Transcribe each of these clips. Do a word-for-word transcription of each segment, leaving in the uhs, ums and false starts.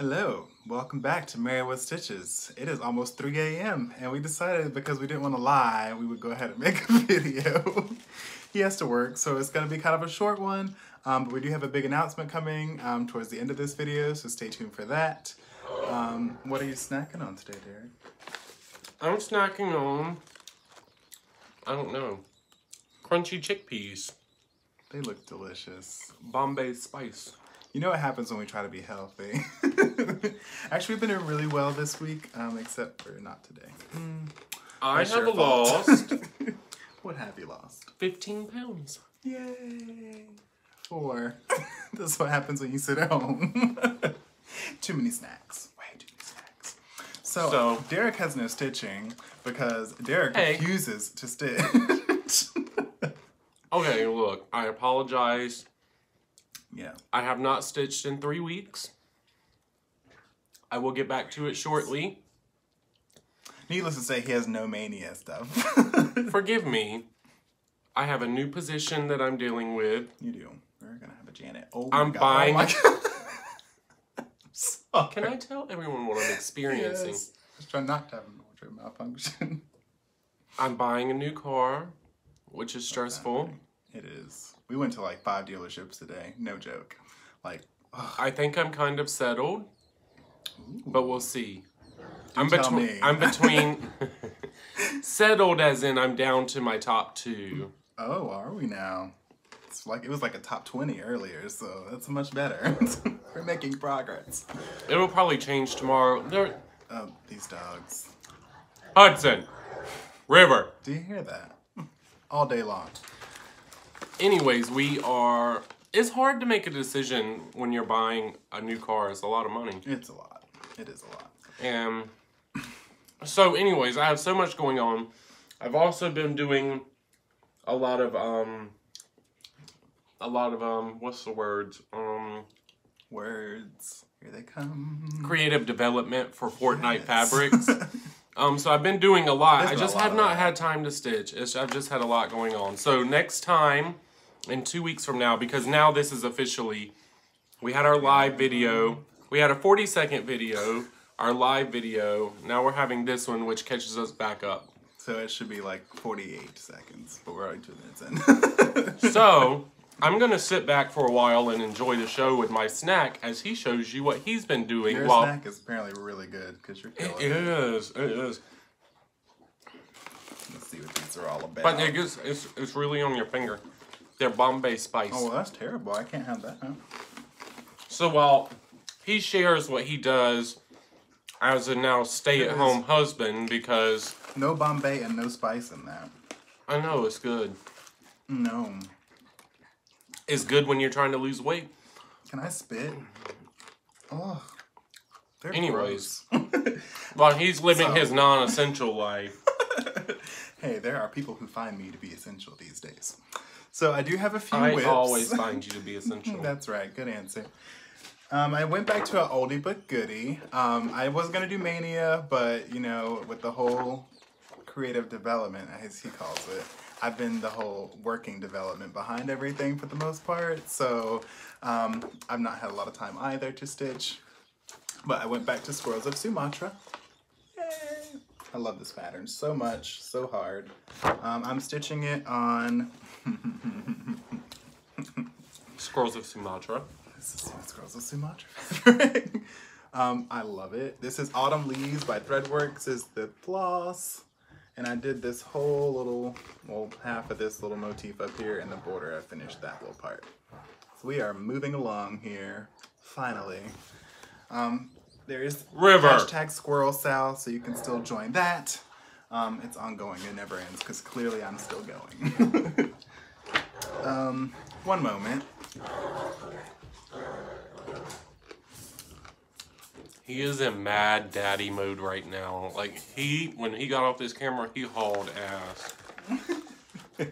Hello, welcome back to Mary with Stitches. It is almost three A M and we decided, because we didn't want to lie, we would go ahead and make a video. He has to work, so it's going to be kind of a short one, um, but we do have a big announcement coming um, towards the end of this video, so stay tuned for that. Um, what are you snacking on today, Derek? I'm snacking on, I don't know, crunchy chickpeas. They look delicious. Bombay spice. You know what happens when we try to be healthy. Actually, we've been doing really well this week, um, except for not today. Mm. I have lost. What have you lost? fifteen pounds. Yay. Four. That's what happens when you sit at home. Too many snacks. Way too many snacks. So, so Derek has no stitching because Derek hey. refuses to stitch. Okay, look, I apologize. Yeah. I have not stitched in three weeks. I will get back to it shortly. Needless to say, he has no mania stuff. Forgive me. I have a new position that I'm dealing with. You do. We're going to have a Janet. Oh my I'm God. Buying... Oh my God. Can I tell everyone what I'm experiencing? Yes. I'm trying not to have a wardrobe malfunction. I'm buying a new car, which is stressful. It is. We went to like five dealerships today. No joke. Like, ugh. I think I'm kind of settled, Ooh. but we'll see. I'm, tell betwe me. I'm between settled as in I'm down to my top two. Oh, are we now? It's like it was like a top twenty earlier, so that's much better. We're making progress. It will probably change tomorrow. There... Oh, these dogs. Hudson River. Do you hear that? All day long. Anyways, we are, it's hard to make a decision when you're buying a new car. It's a lot of money. It's a lot. It is a lot. And so anyways, I have so much going on. I've also been doing a lot of, um, a lot of, um, what's the words? Um, words. Here they come. Creative development for Fortnite yes. fabrics. Um, so I've been doing a lot. There's I just have not had time to stitch. It's, I've just had a lot going on. So next time, in two weeks from now, because now this is officially, we had our live video. We had a forty second video, our live video. Now we're having this one, which catches us back up. So it should be like forty-eight seconds, but we're already two minutes in. So I'm going to sit back for a while and enjoy the show with my snack as he shows you what he's been doing. Your while... snack is apparently really good because you're killing it. It is. It is. Let's see what these are all about. But it gets, it's, it's really on your finger. They're Bombay spice. Oh, well, that's terrible. I can't have that, huh? So while he shares what he does as a now stay-at-home husband because... No Bombay and no spice in that. I know. It's good. No. Is good when you're trying to lose weight. Can I spit? Oh, anyways, while he's living so. his non-essential life. Hey, there are people who find me to be essential these days. So I do have a few I whips. I always find you to be essential. That's right. Good answer. Um, I went back to an oldie but goodie. Um, I was going to do Mania, but, you know, with the whole creative development, as he calls it, I've been the whole working development behind everything for the most part, so um, I've not had a lot of time either to stitch. But I went back to Squirrels of Sumatra. Yay! I love this pattern so much, so hard. Um, I'm stitching it on... Squirrels of Sumatra. This is Squirrels of Sumatra. um, I love it. This is Autumn Leaves by Threadworks, is the floss. And I did this whole little, well, half of this little motif up here and the border, I finished that little part. So we are moving along here, finally. Um, there is River. hashtag Squirrel Sal, so you can still join that. Um, it's ongoing, it never ends, because clearly I'm still going. um, one moment. He is in mad daddy mode right now. Like, he, when he got off this camera, he hauled ass.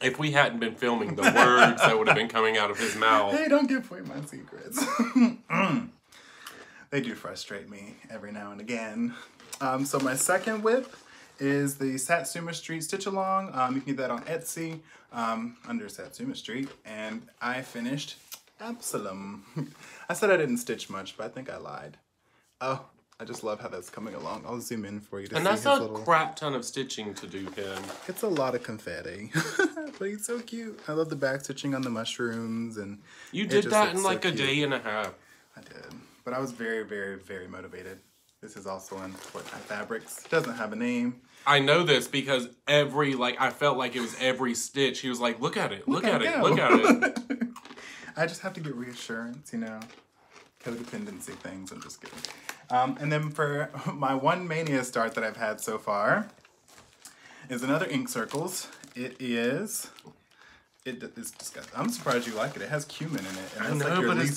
If we hadn't been filming, the words that would have been coming out of his mouth. Hey, don't give away my secrets. They do frustrate me every now and again. Um, so my second whip is the Satsuma Street Stitch Along. Um, you can get that on Etsy um, under Satsuma Street. And I finished Absalom. I said I didn't stitch much, but I think I lied. Oh, I just love how that's coming along. I'll zoom in for you to and see. And that's a little... crap ton of stitching to do here. It's a lot of confetti. But he's so cute. I love the back stitching on the mushrooms. And you did that in like so a cute. day and a half. I did. But I was very, very, very motivated. This is also in Fortnite Fabrics. It doesn't have a name. I know this because every, like, I felt like it was every stitch. He was like, look at it, look, look at it, go. look at it. I just have to get reassurance, you know, codependency things. I'm just kidding. Um, and then for my one mania start that I've had so far is another Ink Circles. It is... It is disgusting. I'm surprised you like it. It has cumin in it. And I know, like your but least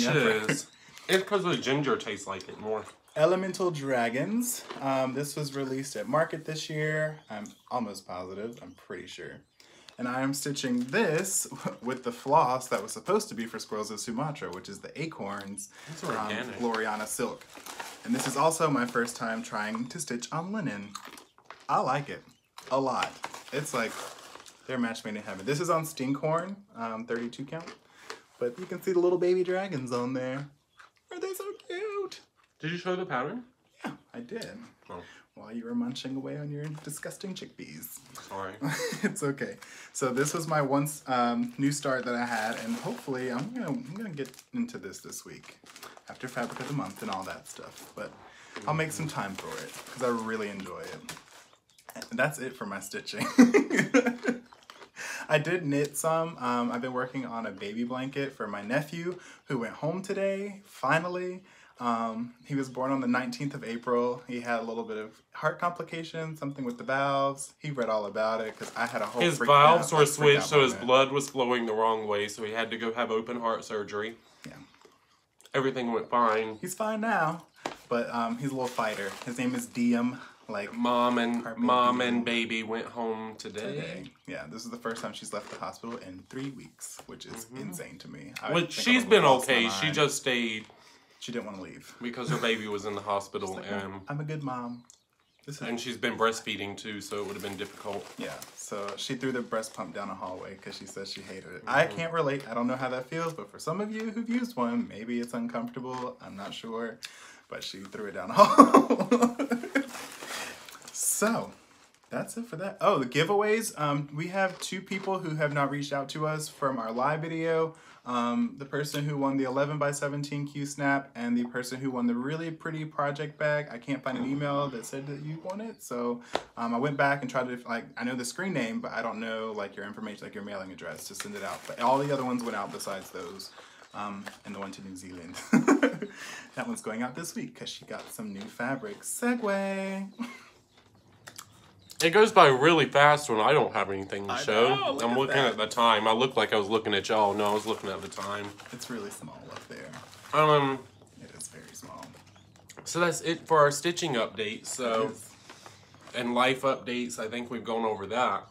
it's delicious. It's because the ginger tastes like it more. Elemental Dragons. Um, this was released at Market this year. I'm almost positive. I'm pretty sure. And I am stitching this with the floss that was supposed to be for Squirrels of Sumatra, which is the acorns from Gloriana silk. And this is also my first time trying to stitch on linen. I like it a lot. It's like they're match made in heaven. This is on Stinkhorn, um, thirty-two count. But you can see the little baby dragons on there. Are they so cute? Did you show the pattern? Yeah, I did. Oh. While you were munching away on your disgusting chickpeas. Sorry. It's okay. So this was my once um, new start that I had, and hopefully I'm gonna I'm gonna get into this this week, after Fabric of the Month and all that stuff. But mm-hmm. I'll make some time for it because I really enjoy it. And that's it for my stitching. I did knit some. Um, I've been working on a baby blanket for my nephew who went home today, finally. Um, he was born on the nineteenth of April. He had a little bit of heart complications, something with the valves. He read all about it because I had a whole His valves were switched, so his blood was flowing the wrong way, so he had to go have open heart surgery. Yeah. Everything went fine. He's fine now, but um, he's a little fighter. His name is Diem. Like mom and mom and baby went home today. today. Yeah, this is the first time she's left the hospital in three weeks, which is mm-hmm. insane to me. I Which she's been okay. She just stayed. She didn't want to leave because her baby was in the hospital. Like, and I'm a good mom. This is and she's been breastfeeding too, so it would have been difficult. Yeah. So she threw the breast pump down a hallway because she said she hated it. Mm-hmm. I can't relate. I don't know how that feels, but for some of you who've used one, maybe it's uncomfortable. I'm not sure, but she threw it down a hallway. So, that's it for that. Oh, the giveaways. Um, we have two people who have not reached out to us from our live video. Um, the person who won the eleven by seventeen Q snap and the person who won the really pretty project bag. I can't find an email that said that you won it. So, um, I went back and tried to, like, I know the screen name, but I don't know, like, your information, like your mailing address to send it out. But all the other ones went out besides those. Um, and the one to New Zealand. That one's going out this week because she got some new fabric. Segway. It goes by really fast when I don't have anything to I show. Know, look I'm at looking that. at the time. I look like I was looking at y'all. No, I was looking at the time. It's really small up there. Um, it is very small. So that's it for our stitching updates. So, and life updates. I think we've gone over that.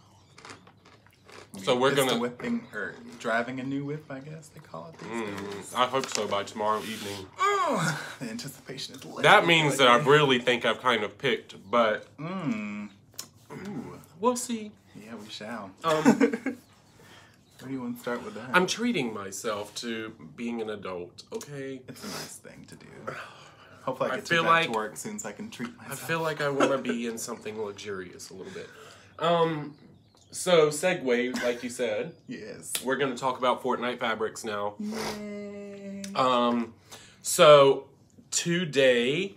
We so we're gonna whipping or driving a new whip. I guess they call it. These mm, I hope so by tomorrow evening. Oh, the anticipation is lit. That means that I really think I've kind of picked, but. Mm. Ooh. We'll see. Yeah, we shall. Um, Where do you want to start with that? I'm treating myself to being an adult, okay? It's a nice thing to do. Hopefully I get I feel to, like, back to work soon so I can treat myself. I feel like I want to be in something luxurious a little bit. Um, so, segue, like you said. Yes. We're going to talk about Fortnite Fabrics now. Yay. Um, so, today,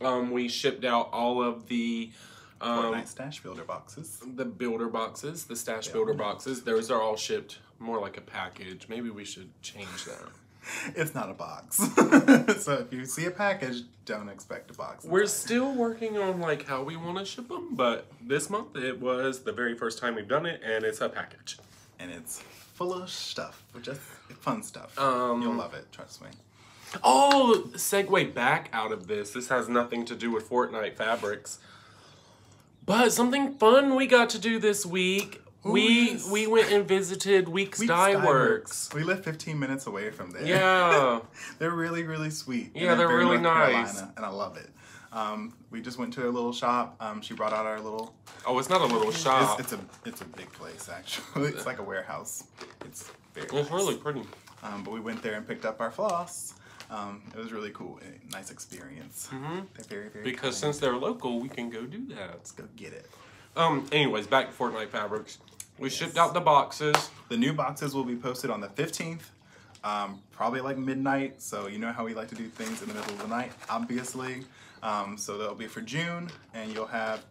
um, we shipped out all of the... Um, Fortnite stash builder boxes. The builder boxes, the stash yeah. builder boxes. Those are all shipped more like a package. Maybe we should change that. It's not a box. So if you see a package, don't expect a box. We're still working on like how we want to ship them, but this month it was the very first time we've done it, and it's a package. And it's full of stuff, just fun stuff. Um, You'll love it, trust me. Oh, segue back out of this. This has nothing to do with Fortnite Fabrics. But something fun we got to do this week. Ooh, we yes. we went and visited Weeks, Weeks Dye Works. We live fifteen minutes away from there. Yeah. They're really, really sweet. Yeah, they're, they're really North nice. Carolina, and I love it. Um, we just went to a little shop. Um, she brought out our little... Oh, it's not a little shop. It's, it's, a, it's a big place, actually. It's like a warehouse. It's very It's nice. really pretty. um, but we went there and picked up our floss. Um, it was really cool, a nice experience. Mm-hmm. They're very, very because kind. Since they're local, we can go do that. Let's go get it. Um. Anyways, back to Fortnite Fabrics. We yes. shipped out the boxes. The new boxes will be posted on the fifteenth, um, probably like midnight. So you know how we like to do things in the middle of the night, obviously. Um, so that'll be for June, and you'll have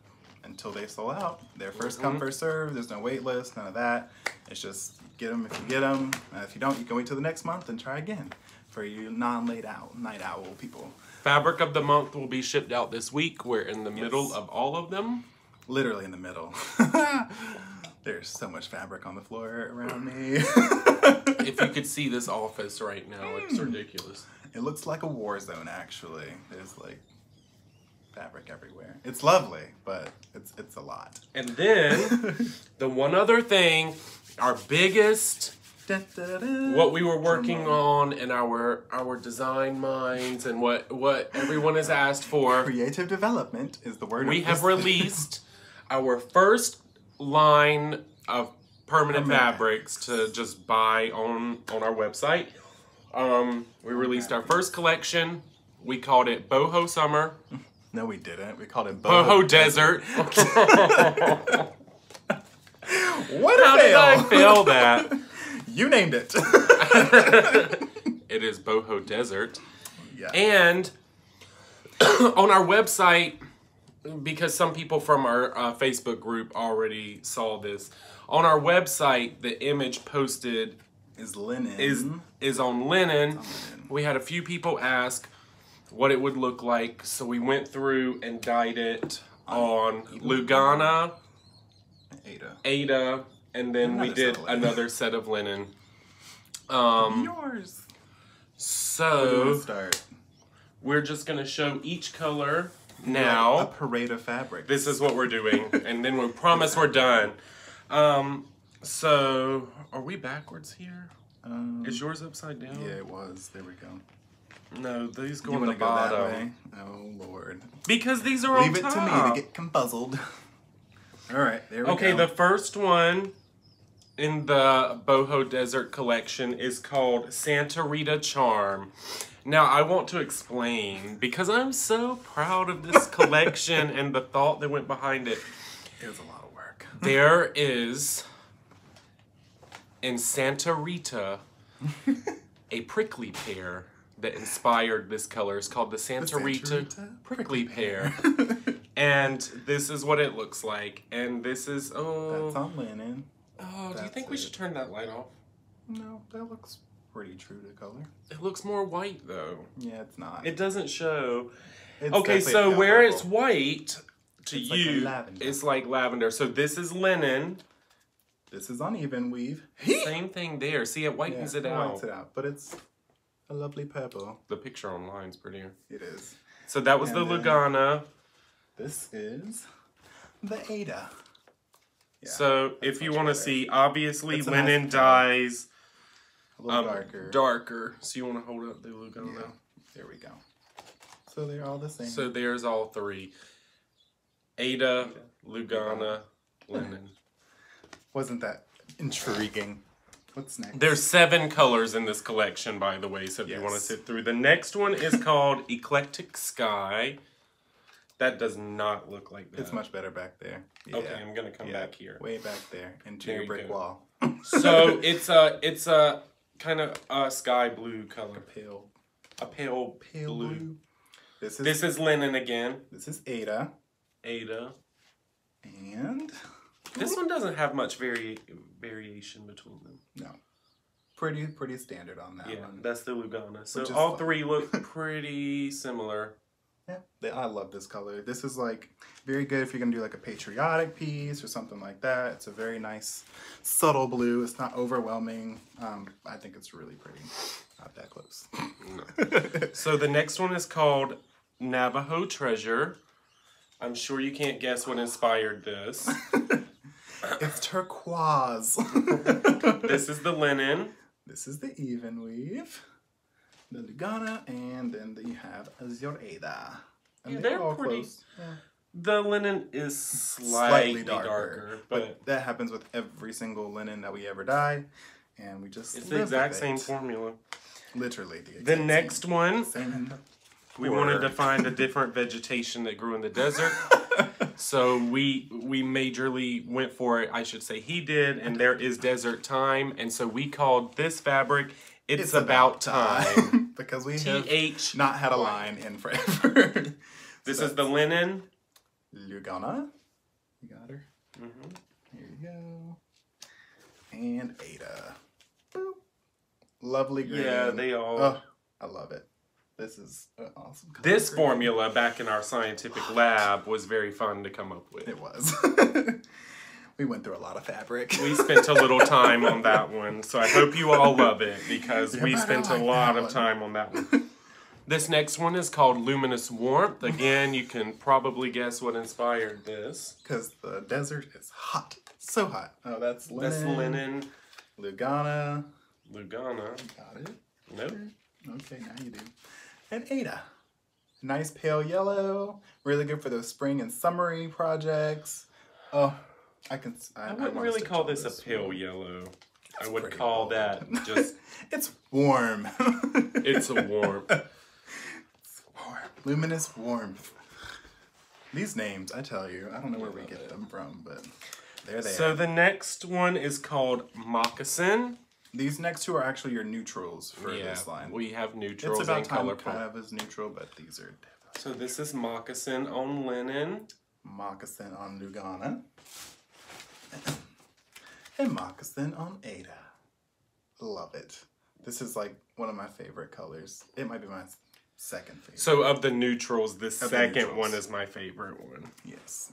until they sold out. They're first mm-hmm. come, first serve. There's no wait list, none of that. It's just get them if you get them. Uh, if you don't, you can wait till the next month and try again. For you non-late out night owl people. Fabric of the month will be shipped out this week. We're in the yes. middle of all of them. Literally in the middle. There's so much fabric on the floor around me. If you could see this office right now, it's ridiculous. It looks like a war zone, actually. There's like fabric everywhere. It's lovely, but it's, it's a lot. And then, the one other thing, our biggest, da, da, da, da. what we were working on in our our design minds and what, what everyone has asked for. Creative development is the word. We have released our first line of permanent America. fabrics to just buy on on our website. Um, we released our first collection. We called it Boho Summer. No, we didn't. We called it Boho, Boho Desert. Desert. What a How fail. did I fail that? You named it. It is Boho Desert. Yeah. And on our website, because some people from our uh, Facebook group already saw this. On our website, the image posted is linen. Is, is on linen. on linen. We had a few people ask what it would look like, so we went through and dyed it on Lugana, Ada, Ada and then another we did set another set of linen. Um, Yours. So, start? we're just going to show each color. Now, like a parade of fabric. This is what we're doing, and then we promise we're done. Um, so, are we backwards here? Um, is yours upside down? Yeah, it was. There we go. No, these go on the bottom. Oh Lord! Because these are on top. Leave it to me to get compuzzled. All right, there we go. Okay, the first one in the Boho Desert collection is called Santa Rita Charm. Now, I want to explain, because I'm so proud of this collection and the thought that went behind it. It was a lot of work. There is, in Santa Rita, a prickly pear that inspired this color. It's called the Santa, the Santa Rita, Rita prickly, prickly pear. And this is what it looks like. And this is, oh. That's on linen. Oh, That's do you think it. we should turn that light off? No, that looks pretty true to color. It looks more white though. Yeah, it's not. It doesn't show. It's okay, so where it's white to it's you, like it's like lavender. So this is linen. This is uneven weave. Same thing there. See, it whitens yeah, it, it out. It whitens it out, but it's a lovely purple. The picture online's prettier. It is. So that was and the Lugana. This is the Ada. Yeah, so if you want to see, obviously it's linen nice dyes. A little um, darker. Darker. So you want to hold up the Lugana. Yeah. There we go. So they're all the same. So there's all three. Ada, Ada. Lugana, linen. Wasn't that intriguing? What's next? There's seven colors in this collection, by the way, so if yes. you want to sit through. The next one is called Eclectic Sky. That does not look like that. It's much better back there. Yeah. Okay, I'm going to come yeah. back here. Way back there. Into there your brick you wall. So it's a... It's a kind of a sky blue color. A pale. A pale, pale blue. blue. This is this is linen again. This is Ada. Ada. And? This one doesn't have much vari variation between them. No. Pretty pretty standard on that yeah, one. Yeah, that's the Lugana. So all fun. three look pretty similar. Yeah, I love this color. This is like very good if you're going to do like a patriotic piece or something like that. It's a very nice subtle blue. It's not overwhelming. Um, I think it's really pretty. Not that close. No. So the next one is called Navajo Treasure. I'm sure you can't guess what inspired this. It's turquoise. This is the linen. This is the even weave. The Lugana, and then you have Azureda. And yeah, they're, they're all pretty. Close. Yeah. The linen is slightly, slightly darker, darker but, but that happens with every single linen that we ever dye. and we just it's the exact same formula. Literally the exact the next same. one same. we Word. wanted to find a different vegetation that grew in the desert. So we we majorly went for it, I should say he did, and there is desert time, and so we called this fabric It's, it's About, about time. time. Because we have not had a line in forever. This so is the linen. Lugana. You got her. Mm-hmm. Here you go. And Ada. Boop. Lovely green. Yeah, they all. Oh, I love it. This is an awesome color. This green. formula back in our scientific lab was very fun to come up with. It was. We went through a lot of fabric. We spent a little time on that one, so I hope you all love it, because yeah, we spent like a lot of time on that one. This next one is called Luminous Warmth. Again, you can probably guess what inspired this. Because the desert is hot. It's so hot. Oh, that's linen. That's linen. Lugana. Lugana. Got it? Nope. Okay, now you do. And Ada. Nice pale yellow. Really good for those spring and summery projects. Oh. I can. I, I wouldn't I really call this, this a pale yellow. It's I would call old. that just. It's warm. It's a warm. It's warm. Luminous warmth. These names, I tell you, I don't know where we get them from, but there they are. So the next one is called Moccasin. These next two are actually your neutrals for yeah, this line. We have neutrals. It's about and time colorful. Kind of is neutral, but these are. So this is Moccasin on linen. Moccasin on Lugana. And Moccasin on Ada. Love it. This is like one of my favorite colors. It might be my second favorite. So of the neutrals, this of second neutrals. one is my favorite one. Yes.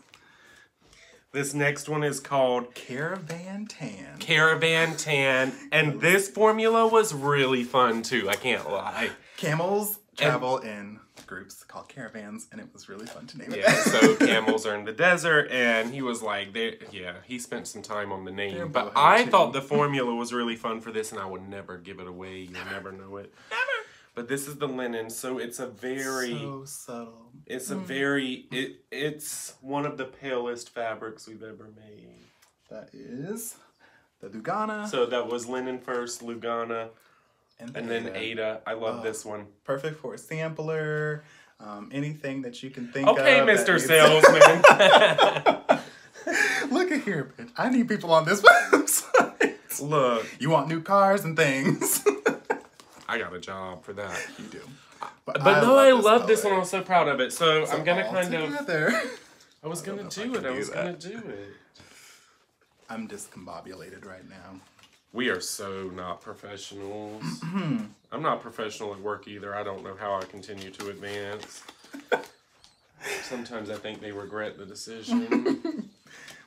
This next one is called Caravan Tan. Caravan Tan. And this formula was really fun too, I can't lie. Camels travel and in groups called caravans, and it was really fun to name it. Yeah, so camels are in the desert, and he was like, they, yeah, he spent some time on the name. They're but I too. thought the formula was really fun for this, and I would never give it away. You'll never, never know it. Never. But this is the linen, so it's a very... So subtle. It's a mm. very... It, it's one of the palest fabrics we've ever made. That is the Lugana. So that was linen first, Lugana. And, and then Ada. Ada. I love oh, this one. Perfect for a sampler, um, anything that you can think okay, of. Okay, Mister Salesman. Look at here, bitch. I need people on this website. Look. You want new cars and things. I got a job for that. You do. But, but I no, love I love this one. I'm so proud of it. So, so I'm going to kind together. of... I was going to do it. I, I was going to do it. I'm discombobulated right now. We are so not professionals. I'm not professional at work either. I don't know how I continue to advance. Sometimes I think they regret the decision.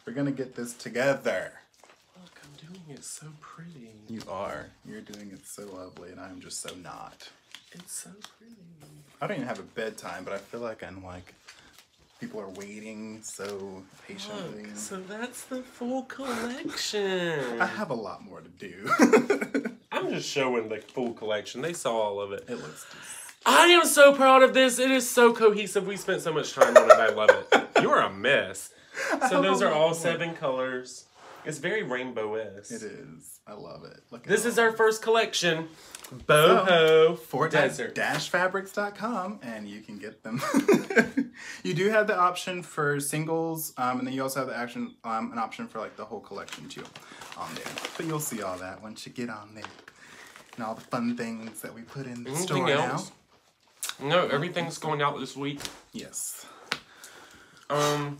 We're going to get this together. Look, I'm doing it so pretty. You are. You're doing it so lovely, and I'm just so not. It's so pretty. I don't even have a bedtime, but I feel like I'm like... People are waiting so patiently. Look, so that's the full collection. I have a lot more to do. I'm just showing the full collection. They saw all of it. It looks disgusting. I am so proud of this. It is so cohesive. We spent so much time on it. I love it. You're a mess. So those are all seven colors. It's very rainbow-esque. It is. I love it. Look at this is our first collection. Boho for Desert. dash fabrics dot com, and you can get them. You do have the option for singles, um, and then you also have the action, um, an option for like the whole collection too on there. But you'll see all that once you get on there, and all the fun things that we put in the Anything store else? now. No, everything's going out this week. Yes. Um,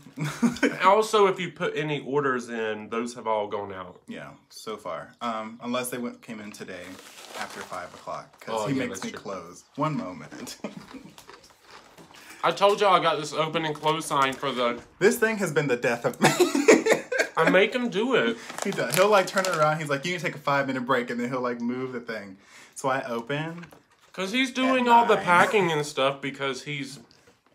also, if you put any orders in, those have all gone out. Yeah, so far. Um, unless they went, came in today after five o'clock, because oh, he yeah, makes me true. close. One moment. I told y'all I got this open and close sign for the... This thing has been the death of me. I make him do it. He does. He'll, like, turn it around. He's like, you need to take a five-minute break, and then he'll, like, move the thing. So I open. Because he's doing all nine. the packing and stuff because he's...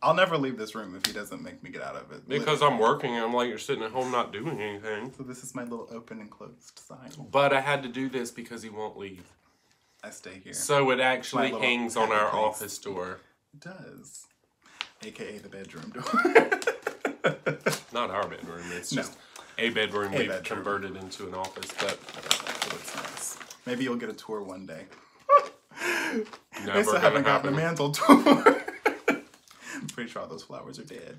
I'll never leave this room if he doesn't make me get out of it. Because literally. I'm working and I'm like, you're sitting at home not doing anything. So this is my little open and closed sign. But I had to do this because he won't leave. I stay here. So it actually hangs on our place. office door. It does. A K A the bedroom door. Not our bedroom. It's just no. a bedroom a we've bedroom. converted into an office. But it looks nice. Maybe you'll get a tour one day. I still haven't gotten a mantle tour. I'm pretty sure all those flowers are dead.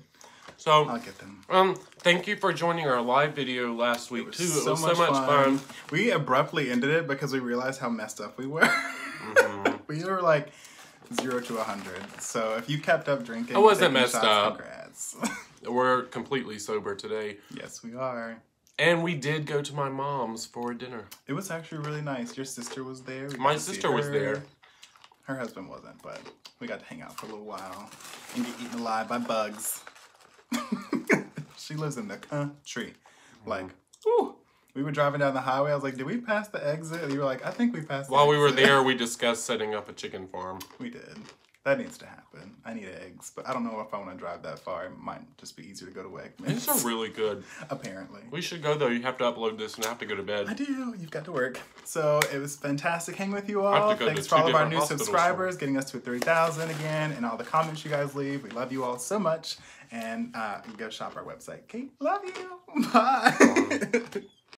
So I'll get them. Um, thank you for joining our live video last week too. It was so much fun. We abruptly ended it because we realized how messed up we were. Mm-hmm. We were like zero to a hundred. So if you kept up drinking, I wasn't messed up. Congrats. We're completely sober today. Yes, we are. And we did go to my mom's for dinner. It was actually really nice. Your sister was there. We my sister was there. Her husband wasn't, but we got to hang out for a little while and get eaten alive by bugs. She lives in the country. Like, ooh, we were driving down the highway. I was like, did we pass the exit? And you were like, I think we passed the While exit. we were there, we discussed setting up a chicken farm. We did. That needs to happen. I need eggs, but I don't know if I want to drive that far. It might just be easier to go to Wegmans. Eggs are really good. Apparently. We should go, though. You have to upload this, and I have to go to bed. I do. You've got to work. So it was fantastic hanging with you all. Thanks for all of our new subscribers, getting us to three thousand again, and all the comments you guys leave. We love you all so much. And uh, go shop our website. Kate, love you. Bye. Um.